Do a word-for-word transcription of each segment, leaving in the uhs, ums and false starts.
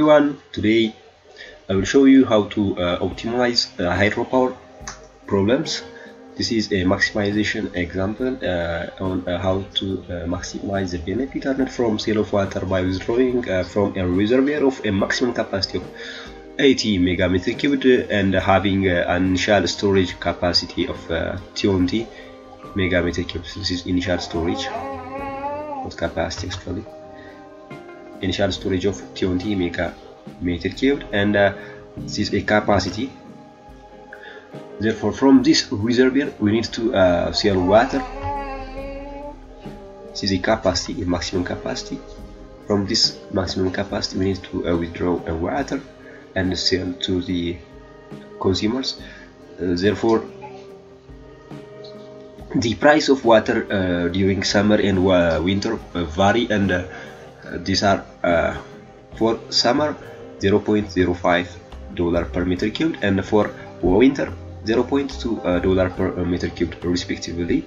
everyone, today I will show you how to uh, optimize uh, hydropower problems. This is a maximization example uh, on uh, how to uh, maximize the benefit earned from sale of water by withdrawing uh, from a reservoir of a maximum capacity of eighty megameters cubed and having uh, initial storage capacity of uh, twenty megameters cubed. This is initial storage, not capacity actually. Initial storage of twenty megameters cubed, and uh, this is a capacity. Therefore, from this reservoir we need to uh, sell water. This is a capacity, a maximum capacity. From this maximum capacity we need to uh, withdraw uh, water and sell to the consumers. Uh, therefore, the price of water uh, during summer and uh, winter uh, vary, and uh, these are uh, for summer zero point zero five dollars per meter cubed, and for winter zero point two dollars uh, per meter cubed respectively.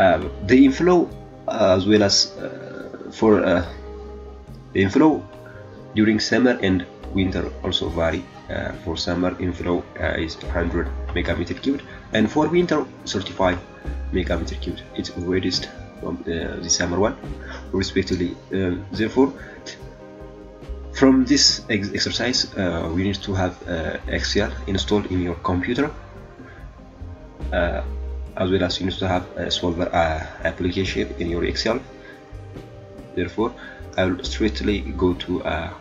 Uh, the inflow uh, as well as uh, for uh, the inflow during summer and winter also vary. Uh, for summer inflow uh, is one hundred megameters cubed, and for winter thirty-five megameters cubed. It's reduced from uh, the summer one respectively. Uh, therefore, from this ex exercise uh, we need to have uh, Excel installed in your computer, uh, as well as you need to have a solver uh, application in your Excel. Therefore, I will straightly go to uh,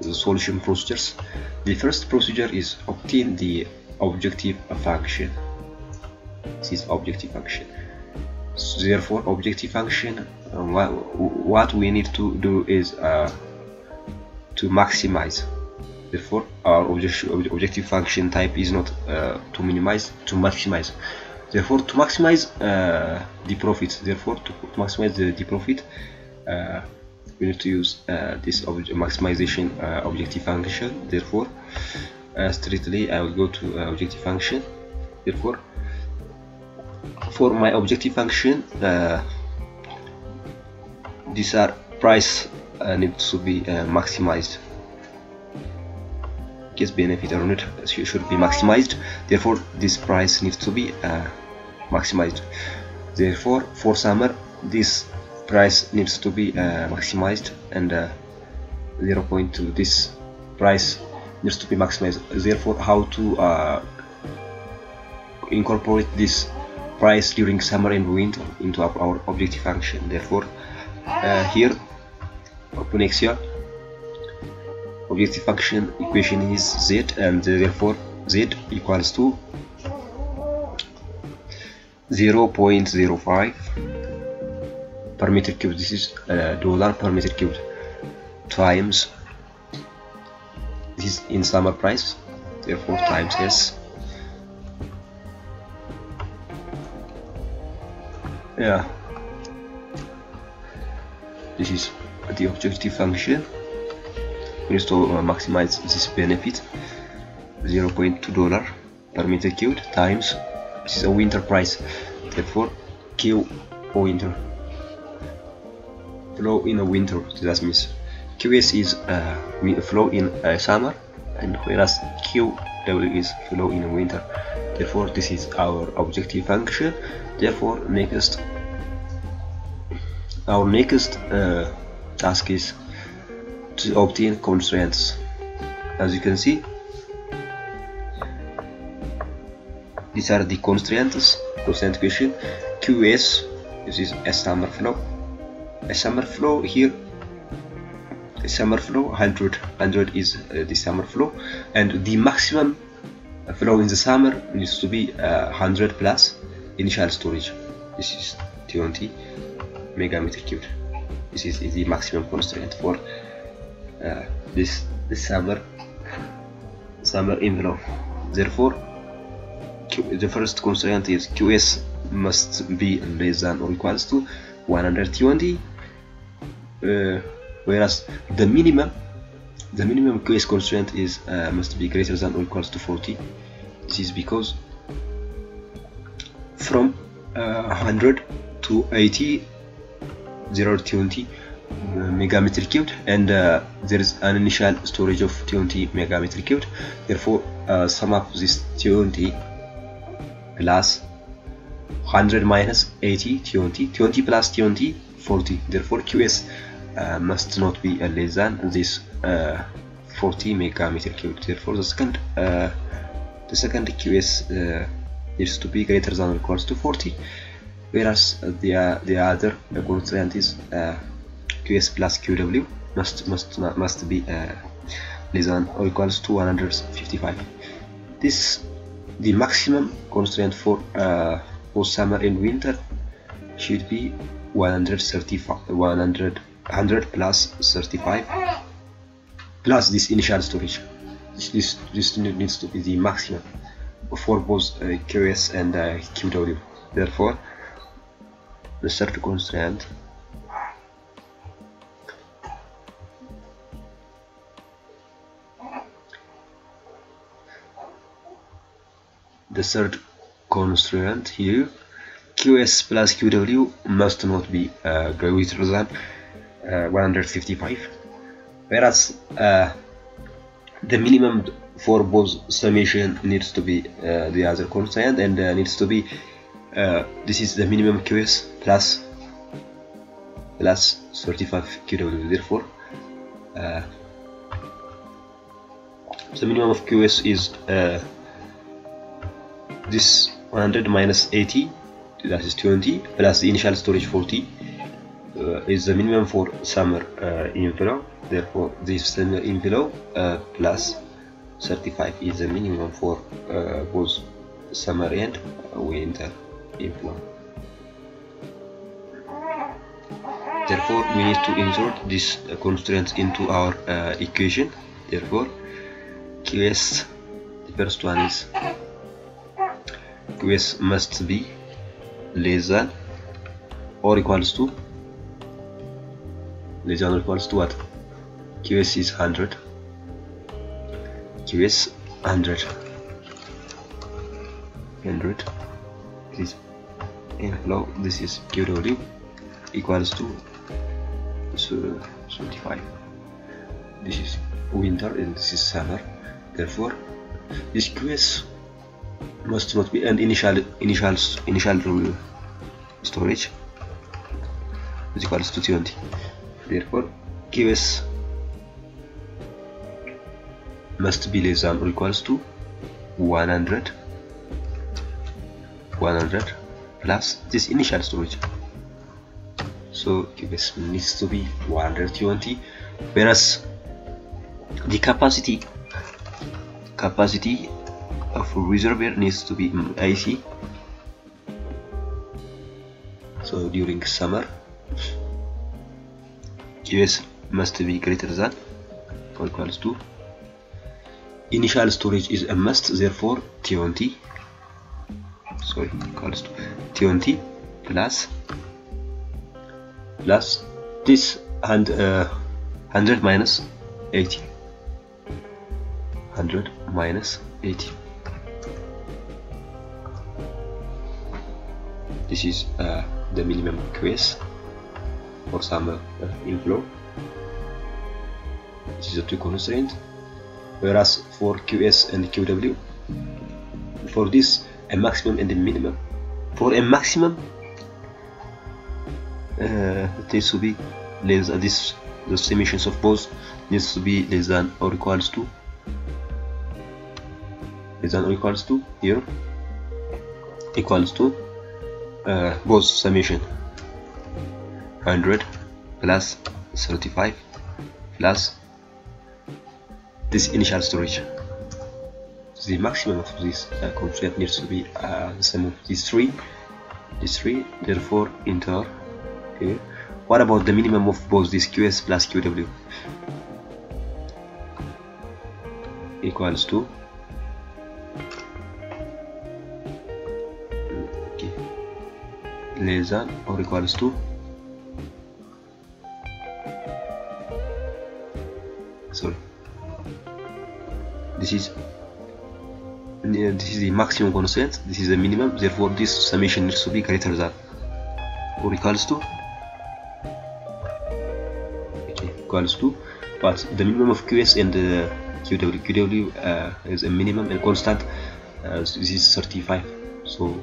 the solution procedures. The first procedure is obtain the objective function. This is objective function. So therefore, objective function, uh, what, what we need to do is uh, to maximize. Therefore, our object, objective function type is not uh, to minimize, to maximize. Therefore, to maximize uh, the profit, therefore to maximize the, the profit, uh, we need to use uh, this ob maximization uh, objective function. Therefore, uh, strictly I will go to uh, objective function. Therefore, for my objective function, uh, these are price uh, needs to be uh, maximized. Case benefit earned should be maximized. Therefore, this price needs to be uh, maximized. Therefore, for summer, this price needs to be uh, maximized, and uh, zero point two. This price needs to be maximized. Therefore, how to uh, incorporate this price during summer and winter into our, our objective function? Therefore, uh, here open Excel. Objective function equation is z, and therefore z equals to zero point zero five per meter cubed. This is uh, dollar per meter cubed times, this is in summer price, therefore times s. Yeah, this is the objective function. We need to uh, maximize this benefit. Zero point two dollars per meter cubed times, this is a winter price, therefore Q winter, flow in a winter. That means Q S is uh, flow in uh, summer, and whereas Q W is flow in winter. Therefore, this is our objective function. Therefore, next our next uh, task is to obtain constraints. As you can see, these are the constraints. Constraint question Q S, this is a summer flow. A summer flow here, a summer flow one hundred, one hundred is uh, the summer flow, and the maximum flow in the summer needs to be uh, one hundred plus initial storage. This is twenty megameters cubed. This is, is the maximum constraint for uh, this, this summer summer envelope. Therefore, Q, the first constraint is Q S must be less than or equals to one hundred twenty, uh, whereas the minimum The minimum Q S constraint is uh, must be greater than or equals to forty. This is because from uh, one hundred to eighty, zero to twenty megameter cubed, and uh, there is an initial storage of twenty megameter cubed. Therefore, uh, sum up this twenty plus one hundred minus eighty, twenty, twenty plus twenty, forty. Therefore, Q S uh, must not be uh, less than this uh, forty megameter cubed. Therefore, the second uh, the second Q S uh, needs to be greater than or equal to forty, whereas the uh, the other constraint is uh, Q S plus Q W must must must be uh, less than or equals to one hundred fifty-five. This the maximum constraint for uh, both summer and winter should be one hundred thirty-five, one hundred, one hundred plus thirty-five plus this initial storage. This this needs to be the maximum for both uh, Q S and uh, Q W. Therefore, the third constraint The third constraint here, Q S plus Q W must not be uh, greater than uh, one hundred fifty-five, whereas uh, the minimum for both summation needs to be uh, the other constraint, and uh, needs to be uh, this is the minimum Q S plus plus thirty-five Q W. Therefore, uh, the minimum of Q S is uh, this one hundred minus eighty, that is twenty, plus the initial storage forty uh, is the minimum for summer uh, envelope. Therefore, this summer envelope uh, plus thirty-five is the minimum for uh, both summer and winter envelope. Therefore, we need to insert this uh, constraint into our uh, equation. Therefore, Q S, the first one is Q S must be less than or equals to less than or equals to what? Q S is one hundred. Q S one hundred. one hundred. This envelope, this is Q W equals to thirty-five. This is winter and this is summer. Therefore, this Q S must not be an initial initial initial storage is equals to twenty. Therefore, Q S must be less than or equals to one hundred, one hundred plus this initial storage. So Q S needs to be one hundred twenty, whereas the capacity capacity of reservoir needs to be eighty. So during summer, Q S must be greater than or equals to initial storage is a must, therefore twenty. Sorry, equals to twenty plus plus this and uh, one hundred minus eighty. one hundred minus eighty. This is uh, the minimum Q S for summer uh, inflow. This is a two constraint, whereas for Q S and Q W, for this a maximum and a minimum. For a maximum, uh, it needs to be less than this. The summations of both needs to be less than or equals to less than or equals to here equals to. Uh, both summation one hundred plus thirty-five plus this initial storage. The maximum of this uh, constraint needs to be uh, the sum of these three. These three, therefore, enter here. What about the minimum of both this Q S plus Q W? Equals to less than or equals to sorry this is this is the maximum constraint, this is the minimum, therefore this summation needs to be greater than or equals to equals to, but the minimum of Qs and the Qw, Qw uh, is a minimum and constant. Uh, this is thirty-five, so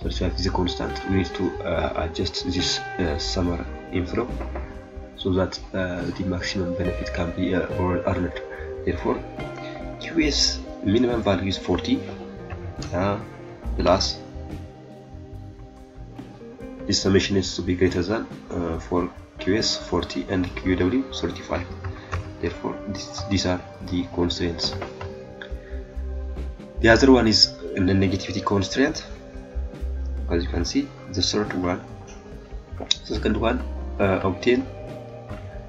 thirty-five is a constant. We need to uh, adjust this uh, summer inflow so that uh, the maximum benefit can be uh, earned. Therefore, Qs minimum value is forty uh, plus this summation is to be greater than uh, for Qs forty and Qw thirty-five. Therefore, this, these are the constraints. The other one is the negativity constraint. As you can see, the third one, the second one, uh, obtain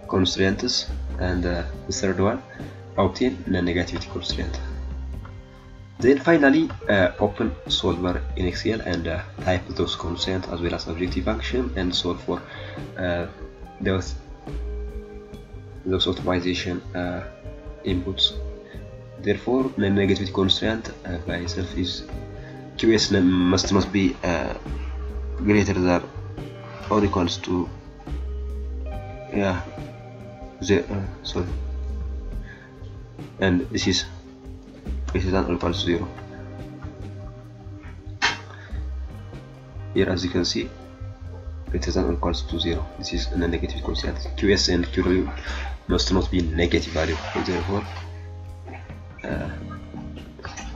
constraints, and uh, the third one, obtain the negativity constraint. Then finally, uh, open solver in Excel and uh, type those constraints as well as objective function and solve for uh, those those optimization uh, inputs. Therefore, the negativity constraint uh, by itself is Qs must not be uh, greater than or equals to yeah the uh, sorry, and this is greater than or equals to zero. Here, as you can see, greater than or equals to zero. This is a negative constraint. Qs and Qw must not be negative value. Therefore. Uh,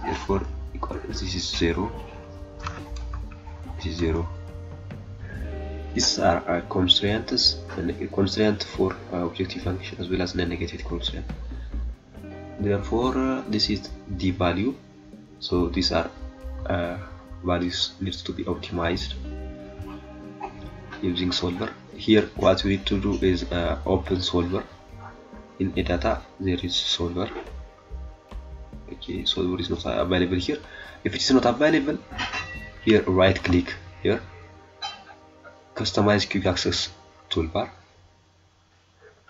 therefore equal, this is zero, this is zero. These are uh, constraints, a constraint for uh, objective function as well as the negative constraint. Therefore, uh, this is the value, so these are uh, values needs to be optimized using solver. Here what we need to do is uh, open solver. In a data there is solver. Okay, solver is not available here. If it is not available, here right click here, customize quick access toolbar.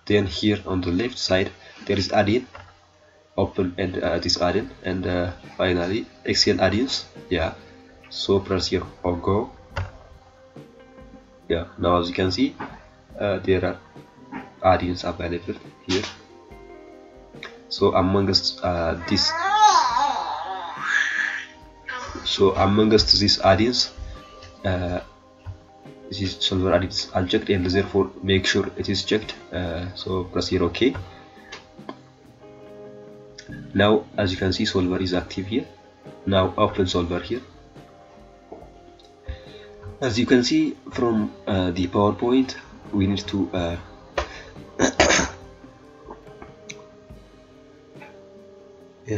Then here on the left side there is add-in, open and uh, this add-in, and uh, finally Excel add-ins. Yeah, so press here or go. Yeah, now as you can see, uh, there are add-ins available here. So amongst uh, this So amongst these add-ins, uh, this is solver add-ins unchecked, and therefore make sure it is checked. Uh, so press here OK. Now as you can see, solver is active here. Now open solver here. As you can see from uh, the PowerPoint, we need to uh,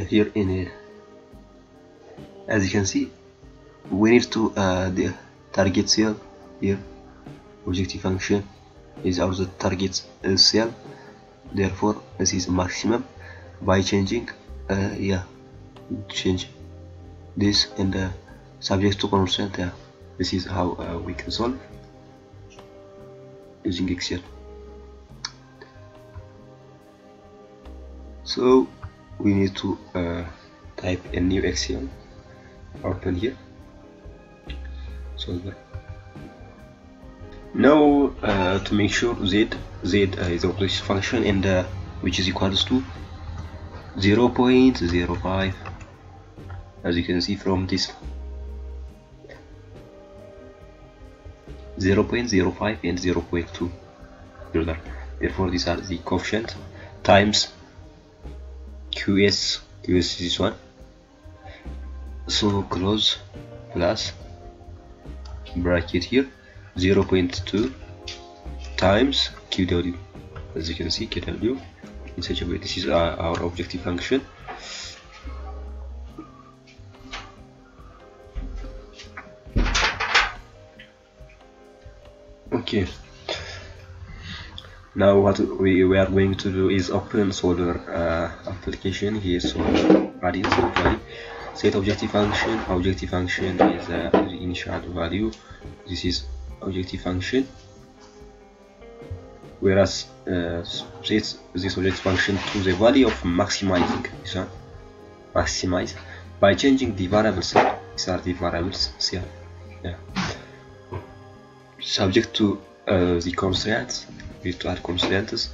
here in here. As you can see, we need to uh, the target cell here. Objective function is also target cell. Therefore, this is maximum by changing. Uh, yeah, change this and uh, subject to constant. Yeah, this is how uh, we can solve using Excel. So we need to uh, type a new Excel, open here, solver. Now uh, to make sure z z uh, is the objective function, and uh, which is equals to zero point zero five, as you can see from this zero point zero five and zero point two. Therefore these are the coefficient times Qs, Qs is this one, so close, plus bracket here, zero point two times Qw. As you can see, Qw in such a way, this is our, our objective function. Okay, now what we are going to do is open solver uh, application here. So add-in value, set objective function. Objective function is uh, the initial value. This is objective function, whereas uh, set this objective function to the value of maximizing. So maximize by changing the variables. These are the variables. So, yeah, subject to uh, the constraints. To add constraints,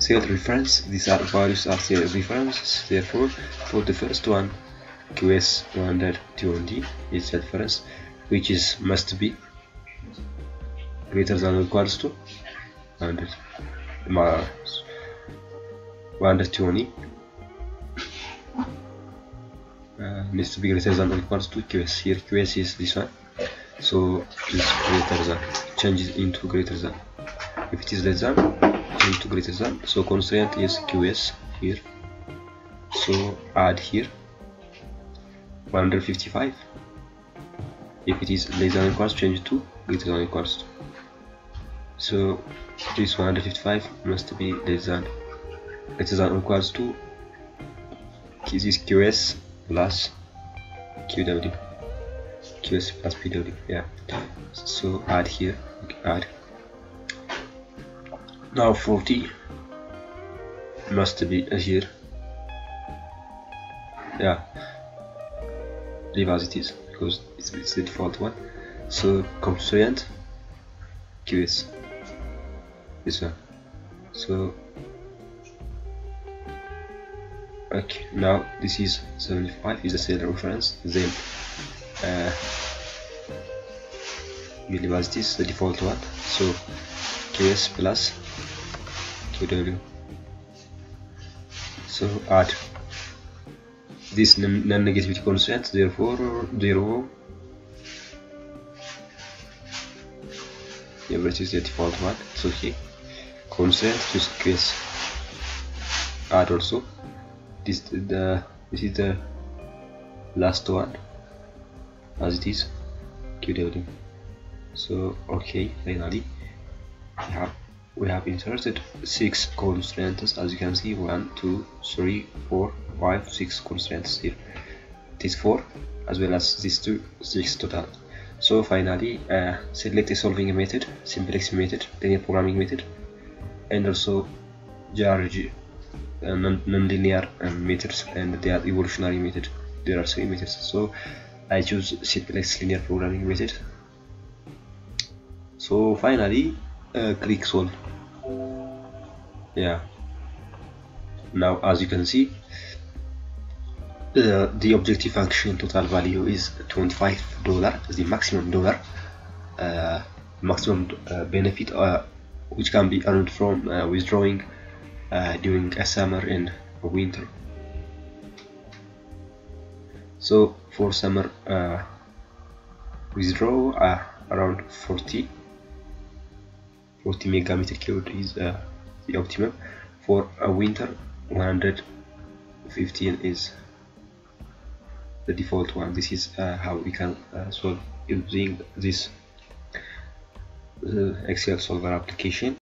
Set reference, these are values of the references, therefore for the first one Q S one dot T one D is the reference which is must be greater than or equals to one dot T one D uh, needs to be greater than or equals to Q S. Here Q S is this one, so is greater than, changes into greater than. If it is less than, change to greater than. So constraint is Q S here, so add here one hundred fifty-five. If it is less than or equals, change to greater than or equals to. So this one hundred fifty-five must be less than greater than or equals to this is Q S plus Q W, Q S plus P W. Yeah, so add here, okay, add. Now forty must be here. Yeah, leave as it is because it's, it's the default one. So constraint Q S, this one. So okay, now this is seventy-five is the sale reference, then uh, we leave as it is the default one. So Q S plus Q W. So add this non-negativity constraint, therefore zero. Yeah, but it is the default one. So here constraint choose Q S. Add also this the this is the last one as it is Q W. So okay, finally we have, we have inserted six constraints, as you can see, one, two, three, four, five, six constraints here, these four as well as these two, six total. So finally uh, select a solving method, simplex method, linear programming method, and also J R G uh, non-linear uh, methods, and they are evolutionary method. There are three methods, so I choose simplex linear programming method. So finally Uh, click solve. Yeah, now as you can see uh, the objective function total value is twenty-five dollars, the maximum dollar uh, maximum uh, benefit uh, which can be earned from uh, withdrawing uh, during a summer and a winter. So for summer uh, withdraw uh, around forty forty megameter cubed is uh, the optimum. For a winter, one hundred fifteen is the default one. This is uh, how we can uh, solve using this uh, Excel solver application.